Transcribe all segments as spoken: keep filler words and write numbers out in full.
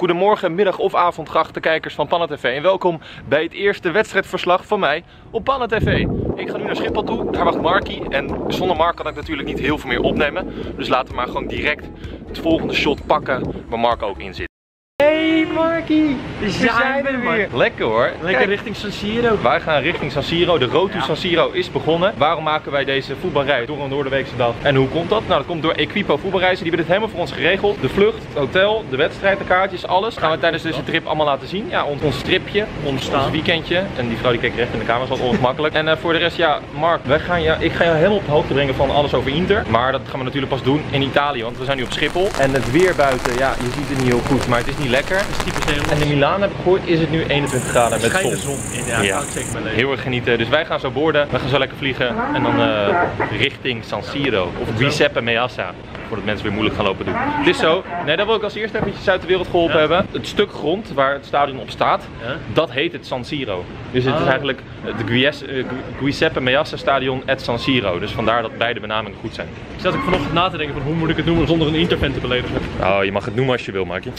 Goedemorgen, middag of avond, geachte kijkers van Panna T V. En welkom bij het eerste wedstrijdverslag van mij op Panna T V. Ik ga nu naar Schiphol toe, daar wacht Markie. En zonder Mark kan ik natuurlijk niet heel veel meer opnemen. Dus laten we maar gewoon direct het volgende shot pakken waar Mark ook in zit. Hey Markie, we zijn er weer. Lekker hoor. Lekker richting San Siro. Wij gaan richting San Siro. De road to ja. San Siro is begonnen. Waarom maken wij deze voetbalrij door een doordeweekse dag? En hoe komt dat? Nou, dat komt door Equipo Voetbalreizen. Die hebben dit helemaal voor ons geregeld. De vlucht, het hotel, de wedstrijd, de kaartjes, alles. Dat gaan we tijdens deze trip allemaal laten zien. Ja, ons, ons tripje, ons, ons weekendje. En die vrouw die keek recht in de camera, was wat ongemakkelijk. En uh, voor de rest, ja, Mark, wij gaan, ja, ik ga jou helemaal op de hoogte brengen van alles over Inter. Maar dat gaan we natuurlijk pas doen in Italië, want we zijn nu op Schiphol. En het weer buiten, ja, je ziet het niet heel goed, maar het is niet lekker. En in Milaan heb ik gehoord is het nu eenentwintig graden met zon. zon in, ja, ja. Heel erg genieten. Dus wij gaan zo boorden, we gaan zo lekker vliegen en dan uh, richting San Siro of Giuseppe Meazza. Voordat mensen weer moeilijk gaan lopen doen. Het is zo. Nee, dat wil ik als eerste eventjes uit de wereld geholpen ja. hebben. Het stuk grond waar het stadion op staat, ja? dat heet het San Siro. Dus het oh. is eigenlijk het Giuseppe Meazza Stadion at San Siro. Dus vandaar dat beide benamingen goed zijn. Ik zat ook vanochtend na te denken van hoe moet ik het noemen zonder een intervent te beledigen. Oh, je mag het noemen als je wil, Markie.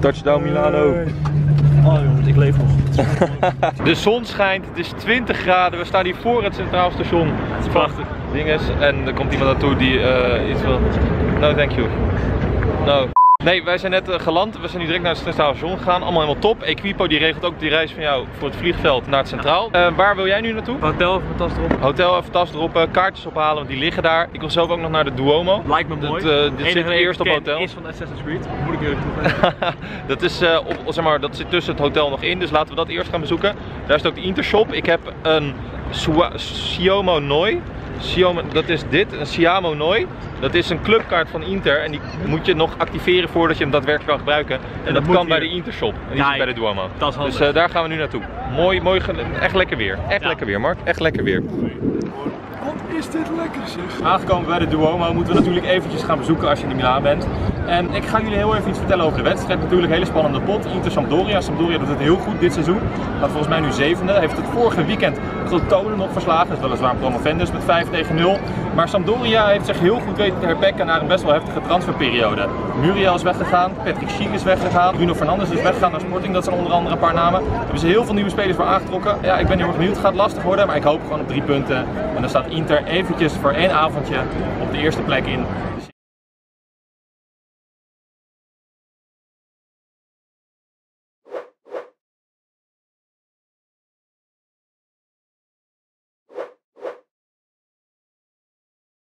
Touchdown Milano. Oh jongens, ik leef nog. De zon schijnt, het is twintig graden. We staan hier voor het Centraal Station. Het is prachtig. Dinges. En er komt iemand naartoe die uh, iets wil. No, thank you. No. Nee, wij zijn net uh, geland. We zijn nu direct naar het Centraal Station gegaan. Allemaal helemaal top. Equipo die regelt ook die reis van jou voor het vliegveld naar het Centraal. Uh, waar wil jij nu naartoe? Hotel even tas droppen. Hotel even tas droppen. Kaartjes ophalen, want die liggen daar. Ik wil zelf ook nog naar de Duomo. Lijkt me mooi. Dat, uh, dit zit eerst op hotel. Is van Assassin's Creed. Moet ik eerlijk toegeven. Dat is, uh, op, zeg maar, dat zit tussen het hotel nog in. Dus laten we dat eerst gaan bezoeken. Daar is ook de Intershop. Ik heb een Siamo Noi. Siamo, dat is dit, een Siamo Noi. Dat is een clubkaart van Inter en die moet je nog activeren voordat je hem daadwerkelijk kan gebruiken. En, en dat, dat kan bij de Intershop en die zit bij de Duomo. Dat is dus uh, daar gaan we nu naartoe. Mooi, mooi, echt lekker weer. Echt ja. lekker weer, Mark. Echt lekker weer. Wat is dit lekker zeg. Aangekomen bij de Duomo moeten we natuurlijk eventjes gaan bezoeken als je in Milaan bent. En ik ga jullie heel even iets vertellen over de wedstrijd. Natuurlijk een hele spannende pot. Inter Sampdoria. Sampdoria doet het heel goed dit seizoen. Gaat volgens mij nu zevende. Heeft het vorige weekend Crotone nog verslagen. Dat is weliswaar Bruno Fernandes met vijf tegen nul. Maar Sampdoria heeft zich heel goed weten te herpakken naar een best wel heftige transferperiode. Muriel is weggegaan. Patrick Schiel is weggegaan. Bruno Fernandes is weggegaan naar Sporting. Dat zijn onder andere een paar namen. Daar hebben ze heel veel nieuwe spelers voor aangetrokken. Ja, ik ben heel erg benieuwd. Het gaat lastig worden. Maar ik hoop gewoon op drie punten. En dan staat Inter eventjes voor één avondje op de eerste plek in.